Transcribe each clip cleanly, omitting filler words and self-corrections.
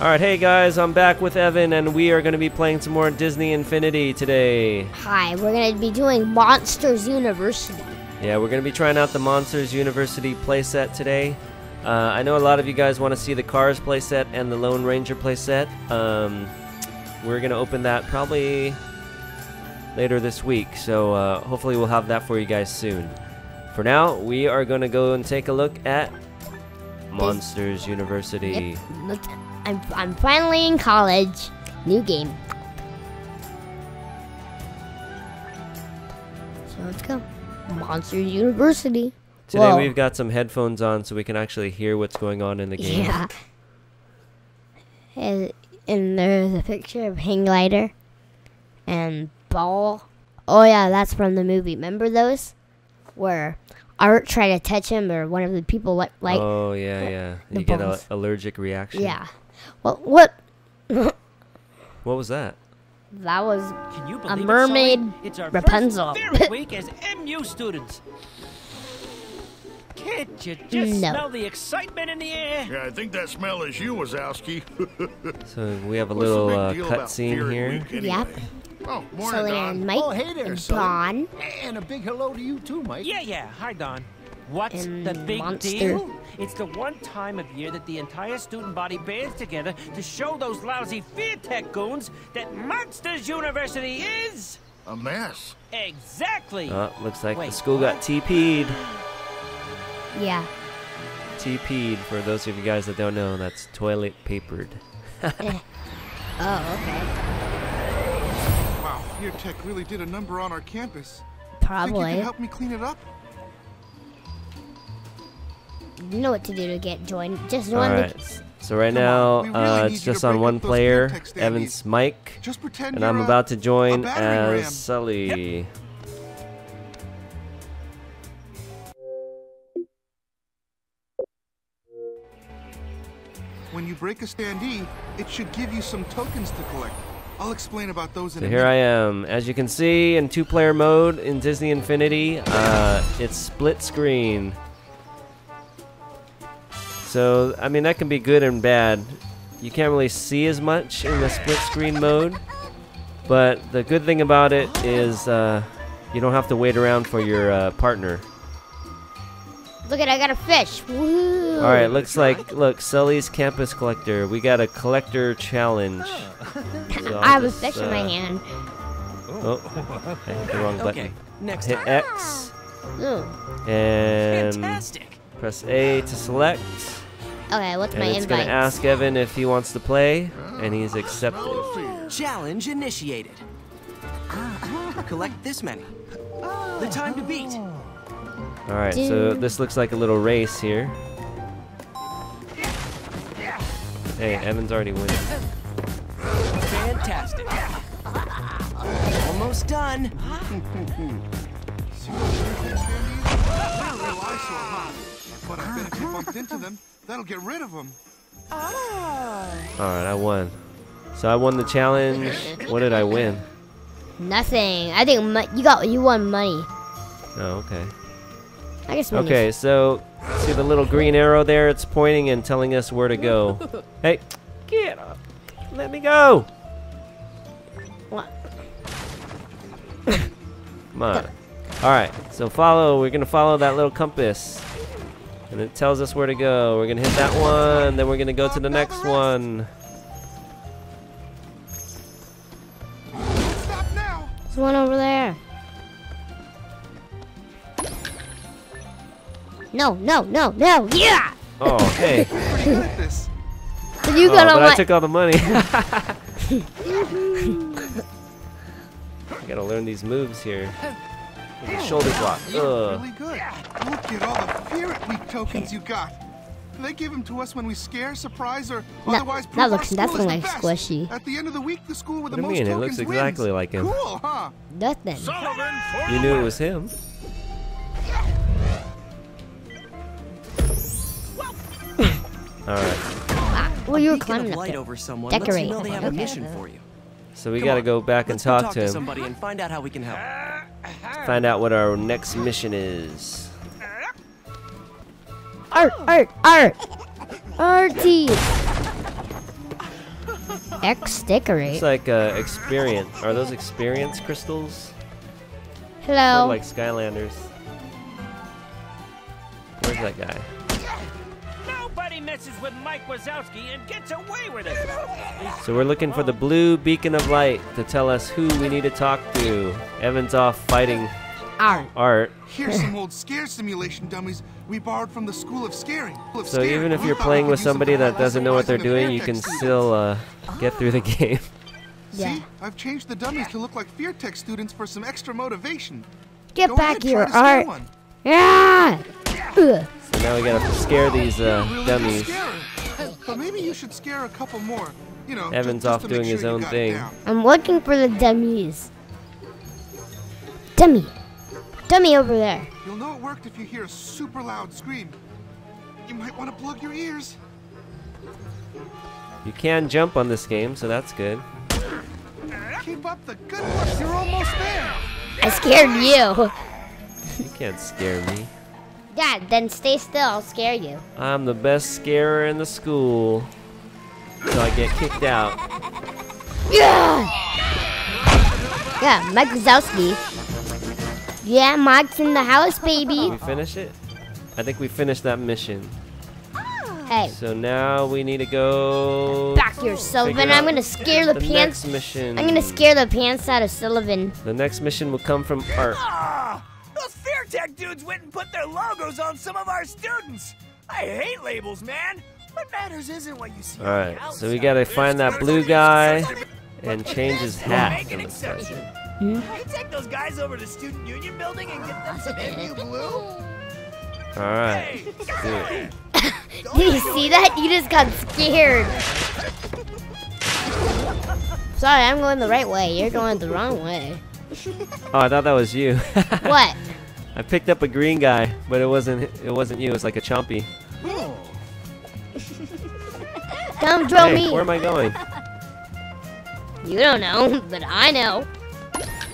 Alright, hey guys, I'm back with Evan, and we are going to be playing some more Disney Infinity today. Hi, we're going to be doing Monsters University. Yeah, we're going to be trying out the Monsters University playset today. I know a lot of you guys want to see the Cars playset and the Lone Ranger playset. We're going to open that probably later this week, so hopefully we'll have that for you guys soon. For now, we are going to go and take a look at Monsters University. Yep. I'm finally in college. New game. So let's go. Monsters University. Today we've got some headphones on so we can actually hear what's going on in the game. Yeah. And there's a picture of hang glider and ball. Oh yeah, that's from the movie. Remember those? Where Art tried to touch him or one of the people like oh yeah, yeah. You get an allergic reaction. Yeah. Well, what was that? That was a mermaid. It's our Rapunzel. First week as MU students. Can't you just smell the excitement in the air? Yeah, I think that smell is you, Wazowski. So we have a little cutscene here. Anyway. Yep. Oh, morning, Don. And Mike. Oh, hey there, Don. And a big hello to you too, Mike. Yeah, yeah. Hi, Don. What's the big deal? It's the one time of year that the entire student body bands together to show those lousy FearTech goons that Monsters University is a mess. Exactly. Looks like the school got TP'd. Yeah. TP'd, for those of you guys that don't know, that's toilet papered. Oh, okay. Wow, FearTech really did a number on our campus. Probably. Think you can help me clean it up? You know what to do to get joined. Just join. Right. So right now, it's just on one player. Evan's Mike, and I'm about to join as Sulley. Yep. When you break a standee, it should give you some tokens to collect. I'll explain about those in a minute. Here I am. As you can see, in two-player mode in Disney Infinity, it's split screen. So, I mean, that can be good and bad. You can't really see as much in the split screen mode, but the good thing about it is you don't have to wait around for your partner. Look at, I got a fish. Woo. All right, looks like, look, Sulley's Campus Collector. We got a collector challenge. So I have a fish in my hand. Oh, I hit the wrong button. Okay, next hit X. Oh. And fantastic. Press A to select. Okay, what's my invite? It's going to ask Evan if he wants to play, and he's accepted. Challenge initiated. Collect this many. The time to beat. All right, so this looks like a little race here. Hey, Evan's already winning. Fantastic. Almost done. But I bet if you bumped into them, that'll get rid of them. Alright, I won. So I won the challenge. What did I win? Nothing. I think you won money. Oh, okay. I guess. Okay, so see the little green arrow there? It's pointing and telling us where to go. Hey, get up! Let me go! What? Come on. Alright, so follow. We're gonna follow that little compass. And it tells us where to go. We're gonna hit that one, then we're gonna go to the next one. Stop now. There's one over there. No, no, no, no! Yeah! Oh, hey. So you got all my. I took all the money. I gotta learn these moves here. Shoulder block. Ugh. Really good. Look at all the Fear Week tokens you got. They give them to us when we scare, surprise, or otherwise. That looks definitely like squishy. At the end of the week, the school with the most tokens wins. It looks exactly like him. Cool, huh? Nothing. You knew it was him. All right. Well, you were climbing up there. Decorate. You know they have a mission for you. So we gotta go back and talk to him and find out how we can help. Find out what our next mission is. Art! Art! Art! Artie! X Decorate. It's like experience. Are those experience crystals? Hello. Or like Skylanders. Where's that guy? Nobody messes with Mike Wazowski and gets away with it. So we're looking for the blue beacon of light to tell us who we need to talk to. Evan's off fighting Art. Here's some old scare simulation dummies we borrowed from the School of Scaring. So even if you're playing with somebody that doesn't know what they're doing, you can still get through the game. Yeah. See, I've changed the dummies to look like FearTech students for some extra motivation. Get back here, Art. Yeah. So now we gotta scare these dummies. But maybe you should scare a couple more. You know, Evan's off doing his own thing. I'm looking for the dummies. Dummy over there. You'll know it worked if you hear a super loud scream. You might want to plug your ears. You can jump on this game, so that's good. Keep up the good work. You're almost there. I scared you. You can't scare me. Yeah, then stay still. I'll scare you. I'm the best scarer in the school. So I get kicked out. Yeah. Yeah, Mike Wazowski. Yeah, Mike's in the house, baby. Did we finish it? I think we finished that mission. Hey. So now we need to go back here, Sullivan. I'm gonna scare the pants. Next mission. I'm gonna scare the pants out of Sullivan. The next mission will come from Art. Oh, those FearTech dudes went and put their logos on some of our students. I hate labels, man. What matters isn't what you see. All right. So we gotta find that blue guy and change his hat. Hmm? Can you take those guys over to the student union building and get them some new blue? Alright. Hey, did you see that? You just got scared. Sorry, I'm going the right way. You're going the wrong way. Oh, I thought that was you. What? I picked up a green guy, but it wasn't you, it was like a chompy. Come draw me! Where am I going? You don't know, but I know.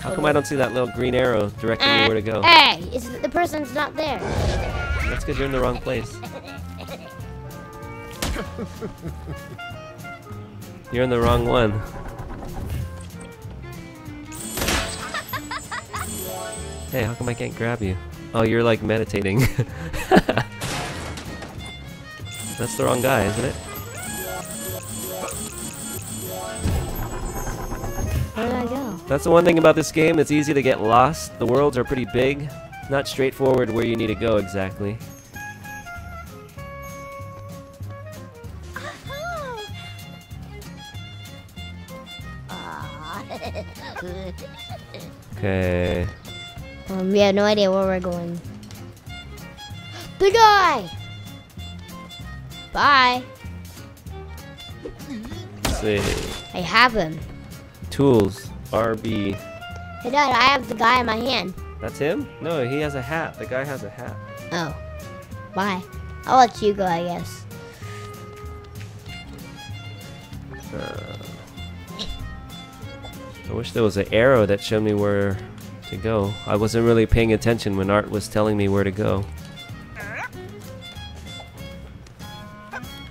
How come I don't see that little green arrow directing me where to go? Hey, it's, the person's not there. That's because you're in the wrong place. You're in the wrong one. Hey, how come I can't grab you? Oh, you're like meditating. That's the wrong guy, isn't it? Where did I go? That's the one thing about this game, it's easy to get lost. The worlds are pretty big. Not straightforward where you need to go exactly. Okay. We have no idea where we're going. The guy! Bye! Let's see. I have him. Tools. RB. Hey Dad, I have the guy in my hand. That's him? No, he has a hat. The guy has a hat. Oh. Bye. I'll let you go, I guess. I wish there was an arrow that showed me where to go. I wasn't really paying attention when Art was telling me where to go.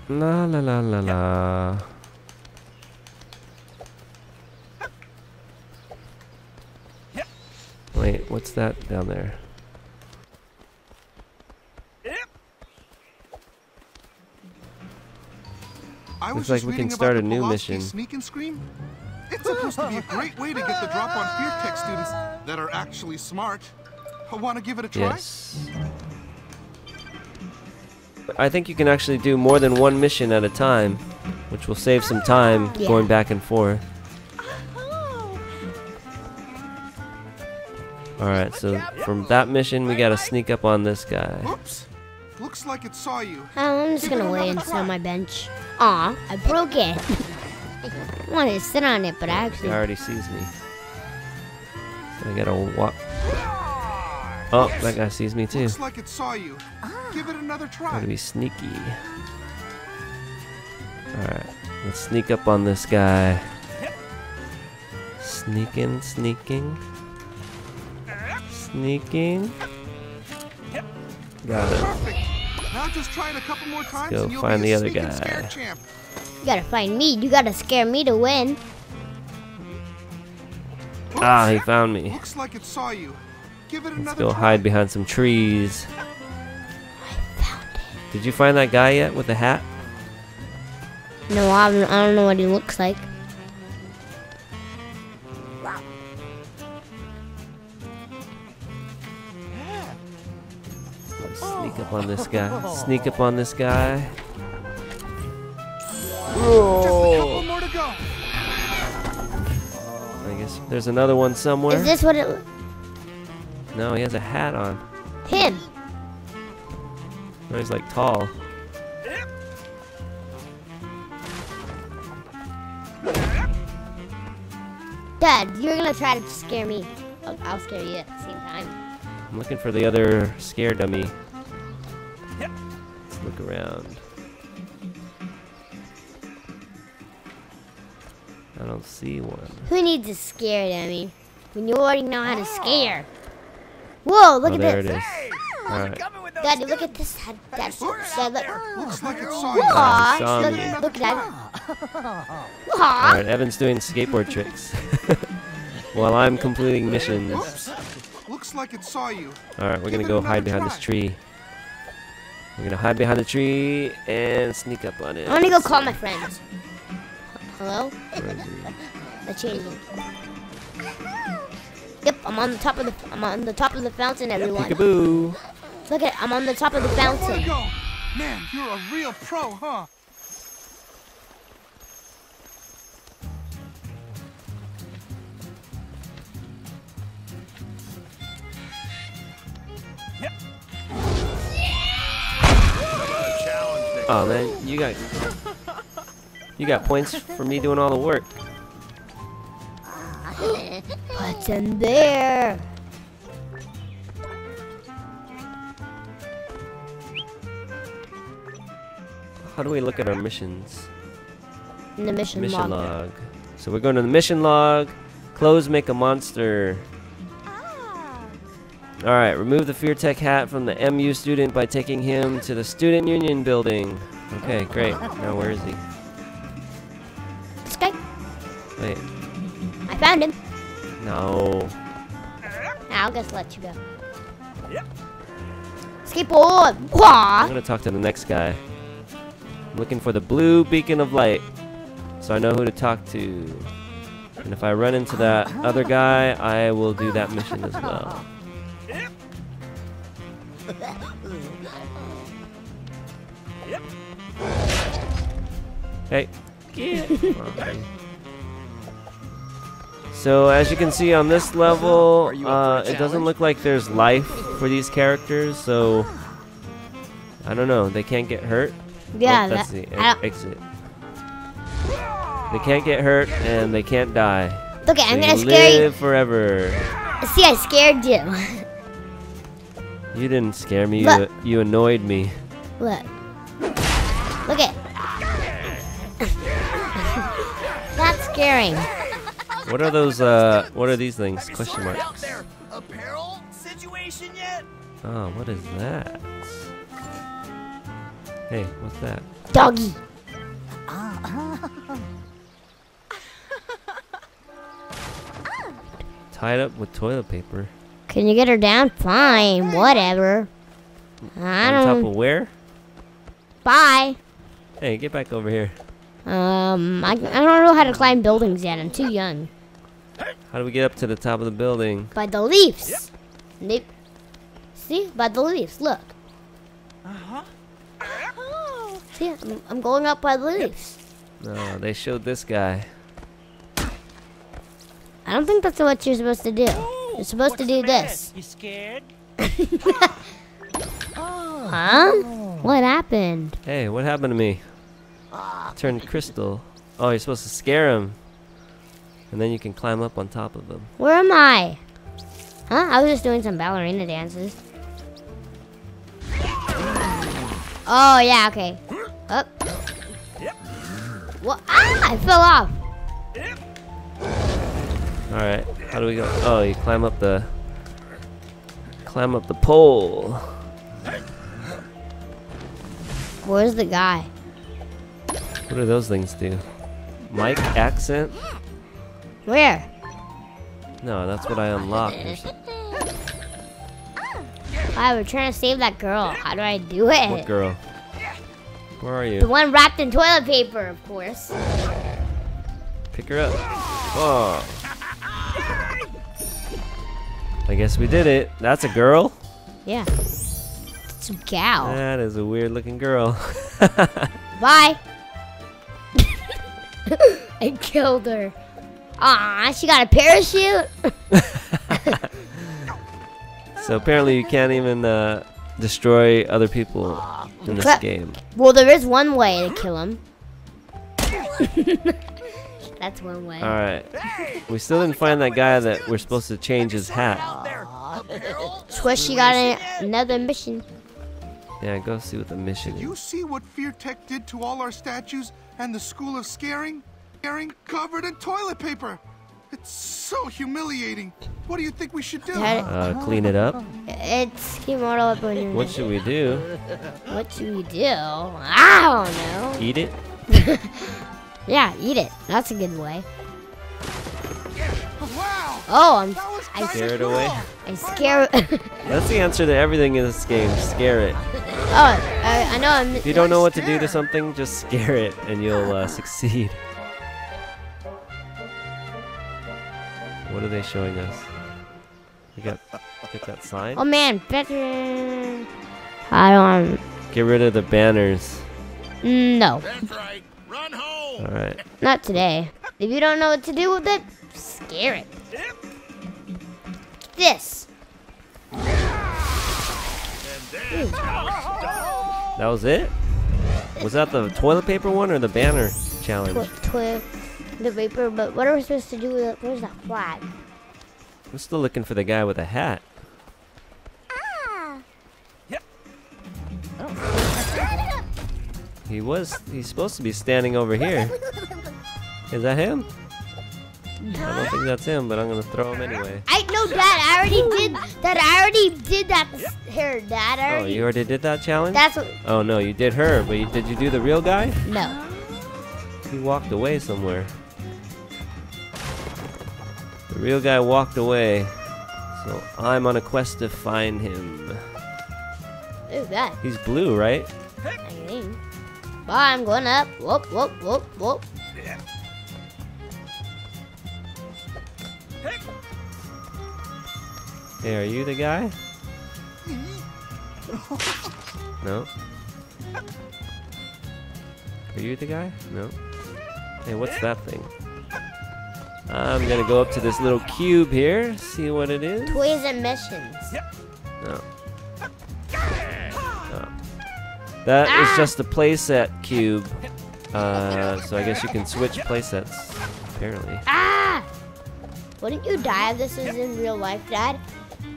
La la la la la. Wait, what's that down there? Looks like we can start a new mission. Sneak and scream? It's supposed to be a great way to get the drop on FearTech students that are actually smart. I want to give it a try. Yes. I think you can actually do more than one mission at a time, which will save some time going back and forth. Alright, so from that mission, we gotta sneak up on this guy. Oops. Looks like it saw you. Oh, I'm just gonna lay and sit on my bench. Aw, I broke it. I wanted to sit on it, but I actually... He already sees me. So I gotta walk. Oh, that guy sees me too. Looks like it saw you. Give it another try. Gotta be sneaky. Alright, let's sneak up on this guy. Sneaking. Got it. Now just try it a couple more times. Let's go find the other guy. You gotta find me. You gotta scare me to win. Ah, he found me. Looks like it saw you. Give it another try. Let's go hide behind some trees. I found it. Did you find that guy yet with the hat? No, I don't know what he looks like. Sneak up on this guy. Sneak up on this guy. Oh. I guess there's another one somewhere. Is this what it? No, he has a hat on. Him. No, he's like tall. Dad, you're gonna try to scare me. I'll scare you at the same time. I'm looking for the other scare dummy. Let's look around. I don't see one. Who needs a scare dummy when you already know how to scare? Whoa! Look at this. There it is. Hey, right. Daddy, look at this. That's looks like it's on. Look at that. All right, Evan's doing skateboard tricks while I'm completing missions. Oops. Looks like it saw you. All right, we're gonna go hide behind this tree. We're gonna hide behind the tree and sneak up on it. I'm gonna go call my friends. Hello? Let's change it. Yep, I'm on the top of the fountain, everyone. Yep, peekaboo. Look at it, I'm on the top of the fountain. Man, you're a real pro, huh? Oh man, you got points for me doing all the work. What's in there? How do we look at our missions? In the mission log. So we're going to the mission log. Clothes make a monster. Alright, remove the FearTech hat from the MU student by taking him to the Student Union building. Okay, great. Now where is he? This guy? Wait. I found him. No. I'll just let you go. Skateboard! I'm gonna talk to the next guy. I'm looking for the blue beacon of light, so I know who to talk to. And if I run into that other guy, I will do that mission as well. Hey. Yeah. Okay. So as you can see on this level, it doesn't look like there's life for these characters, so I don't know, they can't get hurt. Yeah, that's the exit. They can't get hurt and they can't die. Okay, I'm gonna scare you. They live forever. See, I scared you. You didn't scare me. You annoyed me. Look. Look at. That's scaring. What are those? What are these things? Question marks. Apparel situation yet? Oh, what is that? Hey, what's that? Doggy. Tied up with toilet paper. Can you get her down? Fine, whatever. I don't. On top of where? Bye. Hey, get back over here. I don't know how to climb buildings yet. I'm too young. How do we get up to the top of the building? By the leaves. Yep. See, by the leaves. Look. Oh. See, I'm going up by the leaves. No, they showed this guy. I don't think that's what you're supposed to do. You're supposed to do this. You scared? Huh? What happened? Hey, what happened to me? Turned crystal. Oh, you're supposed to scare him. And then you can climb up on top of him. Where am I? Huh? I was just doing some ballerina dances. Oh, yeah, okay. Up. What? Ah! I fell off! Alright, how do we go? Oh, you climb up the pole. Where's the guy? What do those things do? Mic accent? Where? No, that's what I unlocked. Wow, we're trying to save that girl. How do I do it? What girl? Where are you? The one wrapped in toilet paper, of course. Pick her up. Whoa. I guess we did it. That's a girl? Yeah. It's a gal. That is a weird looking girl. Bye. I killed her. Aw, she got a parachute? So apparently you can't even destroy other people in this game. Well, there is one way to kill them. That's one way. Alright. We still didn't find that guy that we're supposed to change his hat. Swish, you got another mission. Yeah, go see what the mission is. Did you see what FearTech did to all our statues and the School of Scaring? Covered in toilet paper. It's so humiliating. What do you think we should do? Clean it up. It's up on your What should we do? What should we do? I don't know. Eat it? Yeah, eat it. That's a good way. Wow. Oh, I scare it away. I scare. That's the answer to everything in this game. Scare it. Oh, I know. If you don't know what to do to something, just scare it, and you'll succeed. What are they showing us? We got that sign. Oh man, better. I don't. Get rid of the banners. No. That's right. Run home. All right. Not today. If you don't know what to do with it, scare it. This. Ooh. That was it? Was that the toilet paper one or the banner challenge? The vapor, but what are we supposed to do with it? Where's that flag? We're still looking for the guy with a hat. Ah! Yep. Oh. He's supposed to be standing over here. Is that him? I don't think that's him, but I'm gonna throw him anyway. I know, Dad. I already did that. Her, Dad. Oh, you already did that challenge? That's what. Oh no, you did her, but did you do the real guy? No. He walked away somewhere. The real guy walked away, so I'm on a quest to find him. Who's that? He's blue, right? I think. Well, I'm going up. Whoop, whoop, whoop, whoop. Yeah. Hey, are you the guy? No. Are you the guy? No. Hey, what's that thing? I'm gonna go up to this little cube here, see what it is. Toys and missions. No. No. That is just a playset cube. So I guess you can switch playsets, apparently. Ah! Wouldn't you die if this is in real life, Dad?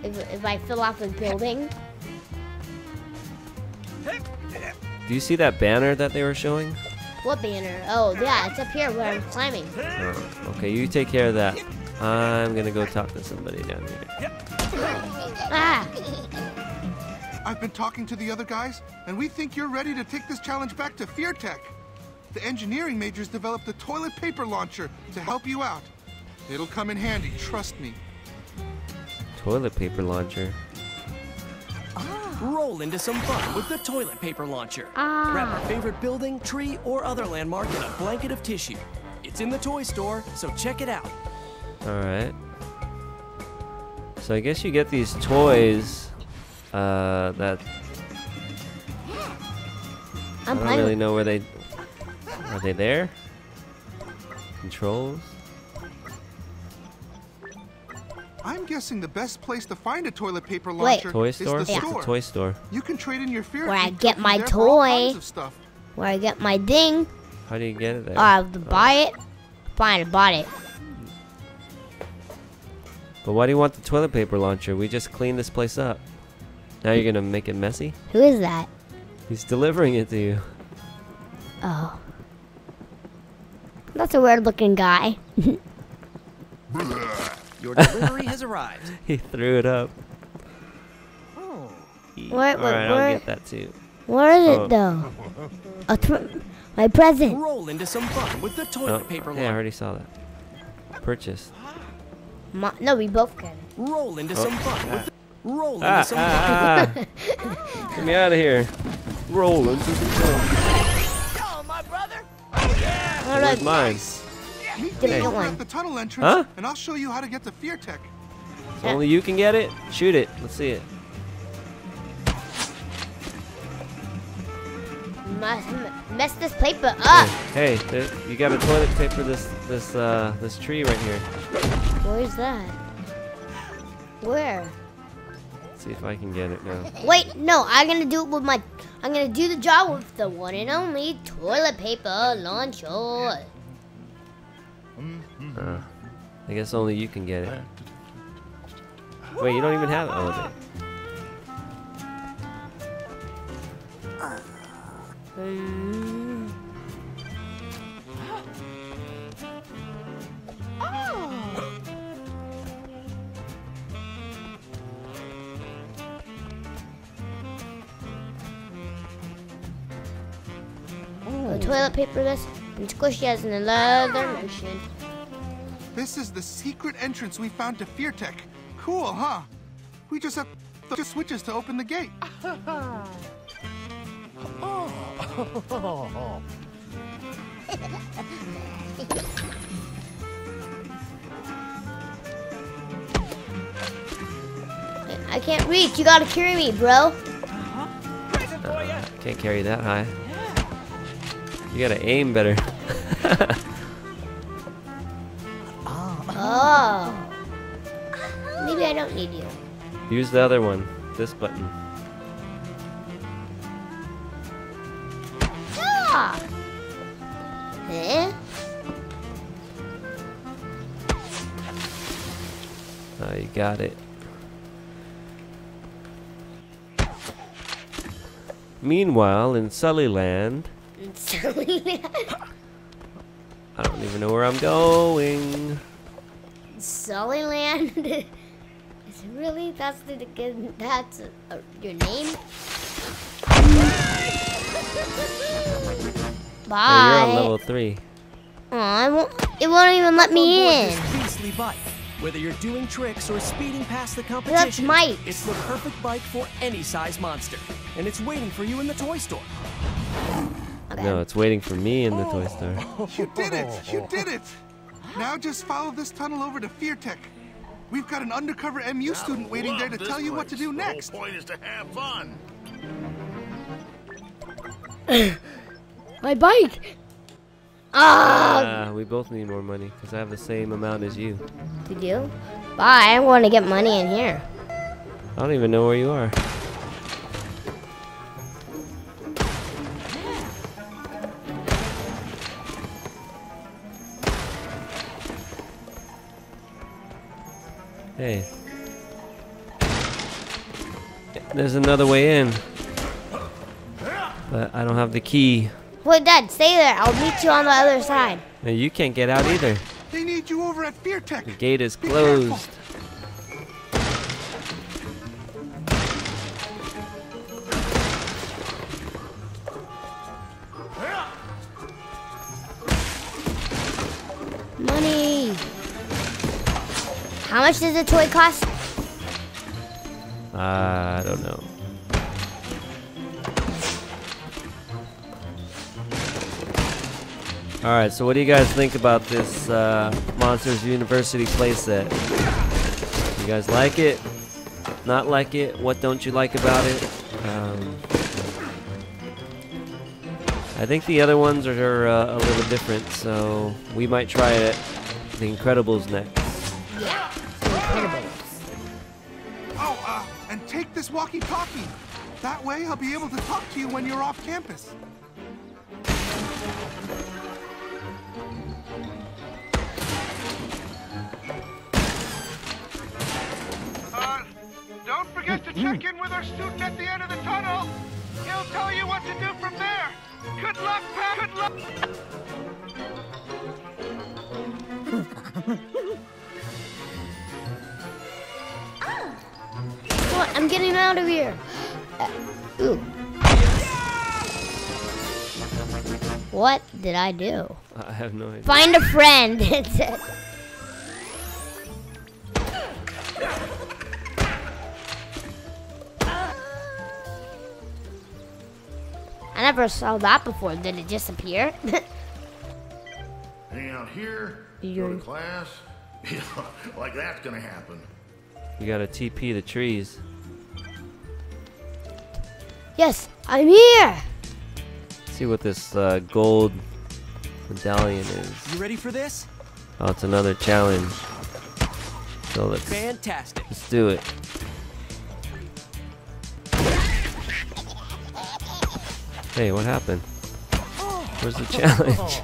If I fell off a building? Do you see that banner that they were showing? What banner? Oh, yeah, it's up here where I'm climbing. Oh, okay, you take care of that. I'm gonna go talk to somebody down here. Ah. I've been talking to the other guys, and we think you're ready to take this challenge back to FearTech. The engineering majors developed the toilet paper launcher to help you out. It'll come in handy, trust me. Toilet paper launcher? Roll into some fun with the toilet paper launcher. Wrap your favorite building, tree, or other landmark in a blanket of tissue. It's in the toy store, so check it out. Alright. So I guess you get these toys that... I don't really know where they... Are they there? Controls? I'm guessing the best place to find a toilet paper launcher is the toy store. You can trade in your FearTech. Where I get my toy. Where I get my ding. How do you get it there? I have to buy it. Fine, I bought it. But why do you want the toilet paper launcher? We just cleaned this place up. Now you're gonna make it messy? Who is that? He's delivering it to you. Oh. That's a weird looking guy. Your delivery has arrived. He threw it up. Oh. Alright, I'll get that too. Where is it though? My present. Roll into some fun with the toilet paper line. Yeah, I already saw that. Purchase. No, we both can. Roll into some fun with the Get me out of here. Roll into some fun. Oh, my brother. Oh, yeah. All right, mine. Hey. The tunnel entrance, and I'll show you how to get the FearTech. So only you can get it? Shoot it. Let's see it. Mess this paper up. Hey, you got a toilet paper this tree right here. Where's that? Where? Let's see if I can get it now. Wait, no, I'm gonna do the job with the one and only toilet paper launcher. I guess only you can get it. Wait, you don't even have it. Oh, toilet paper list and Squishy has another motion. This is the secret entrance we found to FearTech. Cool, huh? We just have the switches to open the gate. I can't reach. You gotta carry me, bro. Can't carry that high. You gotta aim better. Maybe I don't need you. Use the other one. This button. Oh, you got it. Meanwhile, in Sulley Land. I don't even know where I'm going. Sulley Land? Is it really? That's your name? Bye. Hey, you're on level 3. Aw, it won't even let me in. Whether you're doing tricks or speeding past the competition, that's Mike. It's the perfect bike for any size monster, and it's waiting for you in the toy store. No, it's waiting for me in the toy store. You did it! You did it! Now just follow this tunnel over to FearTech. We've got an undercover MU student waiting there to tell you what to do next. The whole point is to have fun. My bike! We both need more money because I have the same amount as you. You do? Bye, I want to get money in here. I don't even know where you are. Hey. There's another way in. But I don't have the key. Wait, Dad, stay there. I'll meet you on the other side. No, you can't get out either. They need you over at FearTech. The gate is closed. Money. How much does a toy cost? I don't know. Alright, so what do you guys think about this Monsters University playset? You guys like it? Not like it? What don't you like about it? I think the other ones are a little different, so we might try it at The Incredibles next. Yeah, The Incredibles. Oh, and take this walkie-talkie. That way I'll be able to talk to you when you're off campus. Don't forget to check in with our student at the end of the tunnel. He'll tell you what to do from there. Good luck, Pat. Good luck. Come on, I'm getting out of here. Ooh. Yeah! What did I do? I have no idea. Find a friend, it said. I never saw that before. Did it just appear? Hang out here, go to class. Like that's gonna happen. You gotta TP the trees. Yes, I'm here. Let's see what this gold medallion is. You ready for this? Oh, it's another challenge. So let's. Fantastic. Let's do it. Hey, what happened? Where's the challenge?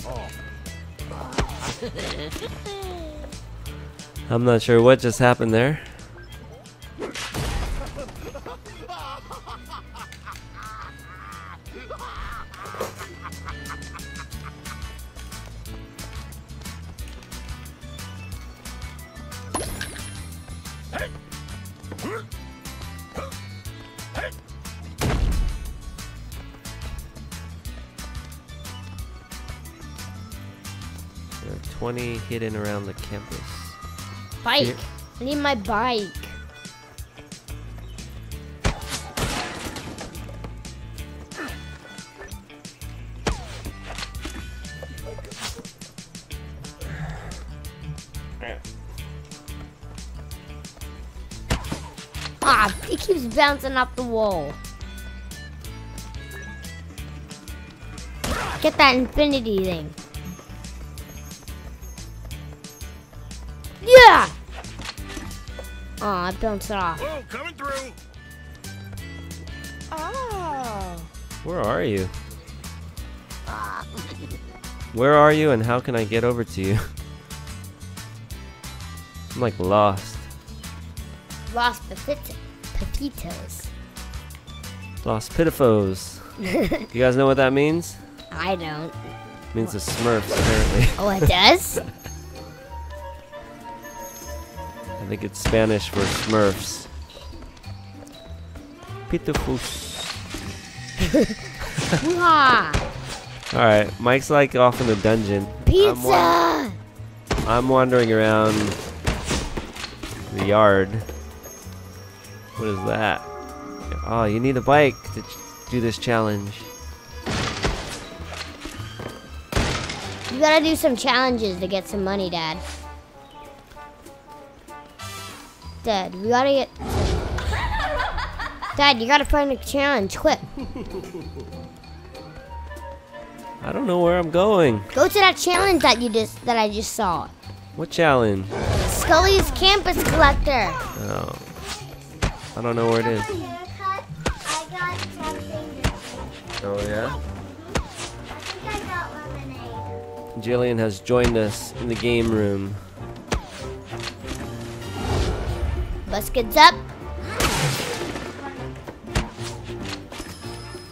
I'm not sure what just happened there. Hidden around the campus. Bike! Here. I need my bike. Ah, it keeps bouncing off the wall. Get that infinity thing. Oh, I bounced it off. Whoa, coming through. Oh. Where are you? Where are you and how can I get over to you? I'm like lost. Lost Pepitos. Lost Pitifos. You guys know what that means? I don't. It means the Smurfs, apparently. Oh, it does? I think it's Spanish for Smurfs. Pitifus. Alright, Mike's like off in the dungeon. Pizza! I'm wandering around the yard. What is that? Oh, you need a bike to do this challenge. You gotta do some challenges to get some money, Dad. Dad, we gotta get... Dad, you gotta find a challenge, quick. I don't know where I'm going. Go to that challenge that I just saw. What challenge? Sulley's Campus Collector. Oh. I don't know where it is. Oh, yeah? Jillian has joined us in the game room. Buskets up.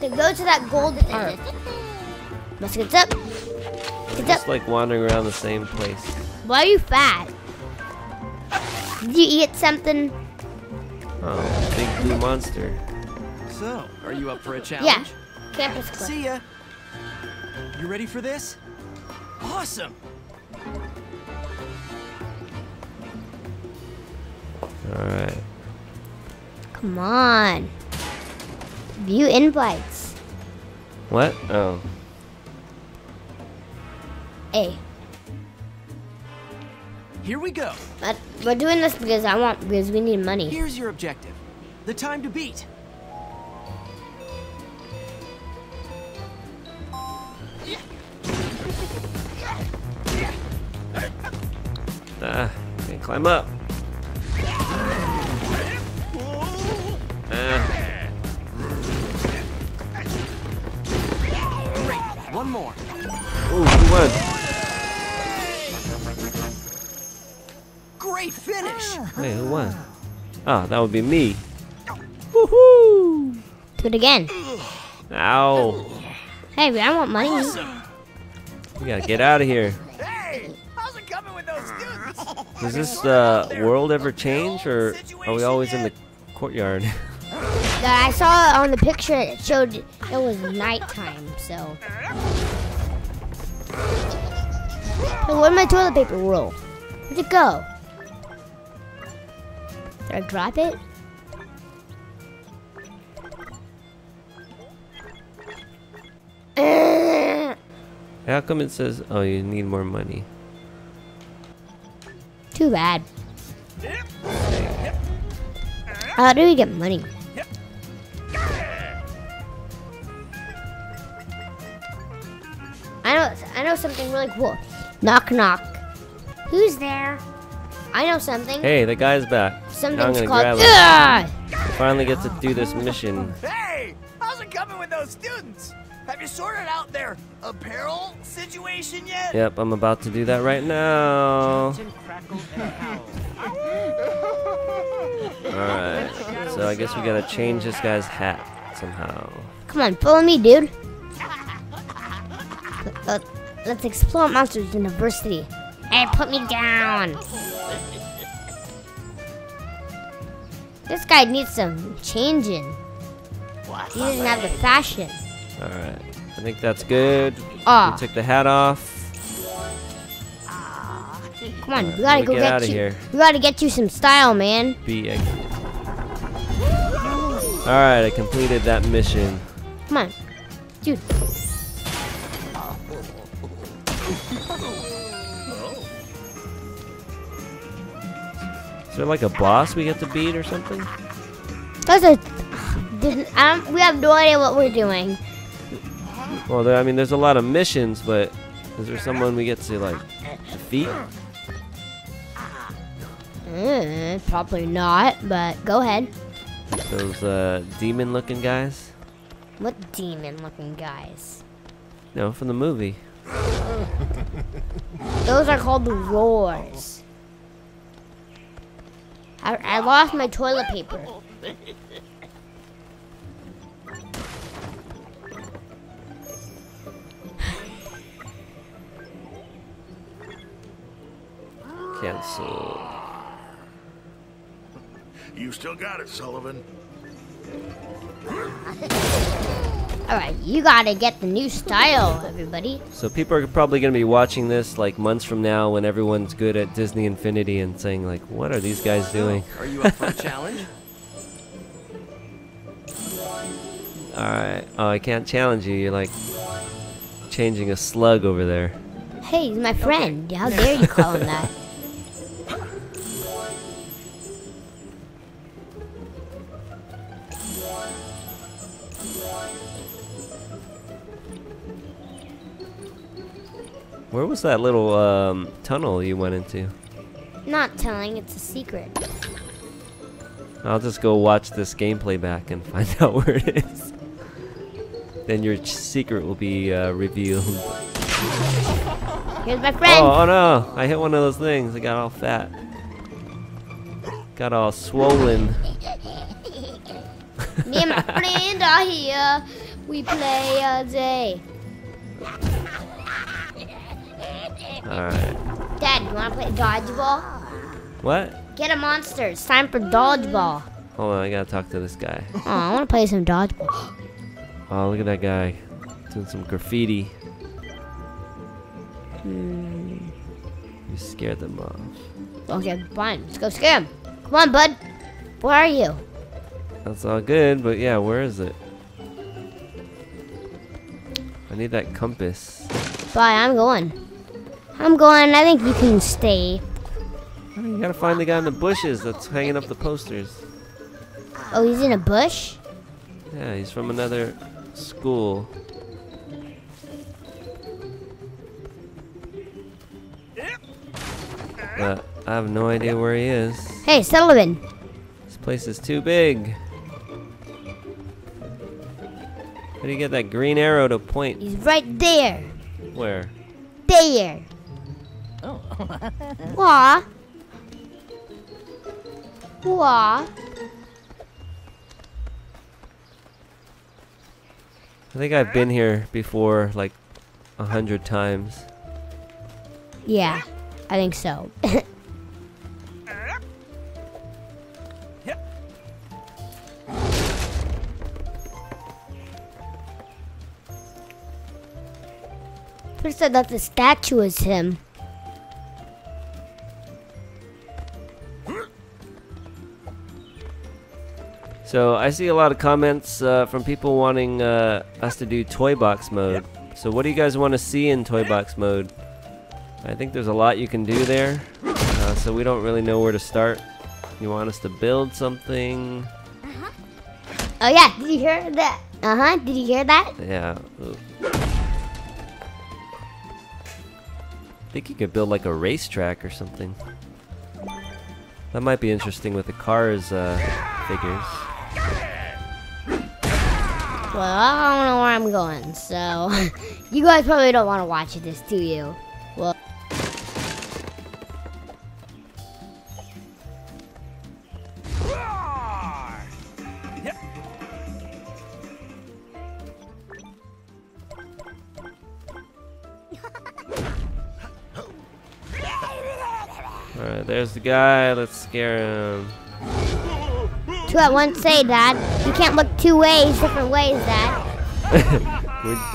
Then go to that golden area. Buskets up. Buskets just up. Like wandering around the same place. Why are you fat? Did you eat something? Oh, big blue monster. So, are you up for a challenge? Yeah. Campus Club. See ya. You ready for this? Awesome. Alright. Come on. View invites. What? Oh. Hey. Here we go. But we're doing this because we need money. Here's your objective. The time to beat. Can't climb up. One more. Oh, he won. Great finish. Wait, who won? Ah, oh, that would be me. Woohoo! Do it again. Ow. Hey, I want money. Awesome. We gotta get out of here. Hey, how's it coming with those students? Does this world ever change, or are we always in the courtyard? I saw on the picture it showed it was nighttime, so Hey, where'd my toilet paper roll? Where'd it go? Did I drop it? How come it says, oh, you need more money? Too bad. How do we get money? I know something really cool. Knock, knock. Who's there? I know something. Hey, the guy's back. Something's called. Finally get to do this mission. Hey, how's it coming with those students? Have you sorted out their apparel situation yet? Yep, I'm about to do that right now. Alright, so I guess we gotta change this guy's hat somehow. Come on, follow me, dude. Let's explore Monsters University. Hey, put me down. This guy needs some changing. He doesn't have the fashion. Alright, I think that's good. We took the hat off. Come on, we gotta go get you. We gotta get you some style, man. Alright, I completed that mission. Come on, dude. Is there like a boss we get to beat or something? We have no idea what we're doing. Well, I mean, there's a lot of missions, but is there someone we get to, like, defeat? Probably not, but go ahead. Those demon-looking guys? What demon-looking guys? No, from the movie. Those are called the roars. I lost my toilet paper. Cancel. You still got it, Sullivan. Alright, you gotta get the new style, everybody. So people are probably gonna be watching this like months from now when everyone's good at Disney Infinity and saying like, what are these guys doing? Are you up for a challenge? Alright. Oh, I can't challenge you. You're like changing a slug over there. Hey, he's my friend. Okay. How dare you call him that? Where was that little tunnel you went into? Not telling, it's a secret. I'll just go watch this gameplay back and find out where it is. Then your secret will be revealed. Here's my friend! Oh, oh no! I hit one of those things, I got all fat. Got all swollen. Me and my friend are here, we play all day. Alright. Dad, you wanna play dodgeball? What? Get a monster. It's time for dodgeball. Hold on, I gotta talk to this guy. Oh, I wanna play some dodgeball. Oh, look at that guy. Doing some graffiti. You scared them off. Okay, fine. Let's go scare him. Come on, bud. Where are you? That's all good, but yeah, where is it? I need that compass. Bye, I'm going. I'm going. I think you can stay. You gotta find the guy in the bushes that's hanging up the posters. Oh, he's in a bush? Yeah, he's from another school. But I have no idea where he is. Hey, Sullivan! This place is too big. Where do you get that green arrow to point? He's right there. Where? There. Oh. Wah. Wah. I think I've been here before like 100 times. Yeah, I think so. First I thought the statue was him. So I see a lot of comments from people wanting us to do Toy Box mode. So what do you guys want to see in Toy Box mode? I think there's a lot you can do there. So we don't really know where to start. You want us to build something? Oh yeah, did you hear that? Did you hear that? Yeah. Ooh. I think you could build like a racetrack or something. That might be interesting with the Cars figures. Well, I don't know where I'm going, so you guys probably don't want to watch this, do you? Well, alright, there's the guy. Let's scare him. Two at once, say, Dad. You can't look two ways, different ways, Dad.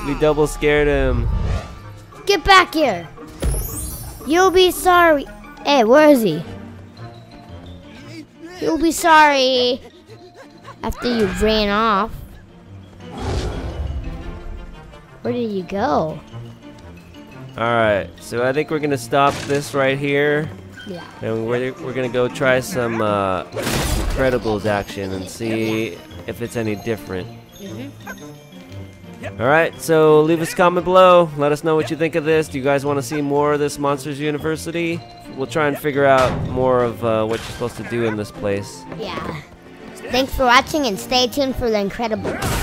we double scared him. Get back here. You'll be sorry. Hey, where is he? You'll be sorry after you ran off. Where did you go? Alright, so I think we're gonna stop this right here. Yeah. And we're gonna go try some Incredibles action and see if it's any different. Mm-hmm. Alright, so leave us a comment below. Let us know what you think of this. Do you guys want to see more of this Monsters University? We'll try and figure out more of what you're supposed to do in this place. Yeah. Thanks for watching and stay tuned for The Incredibles.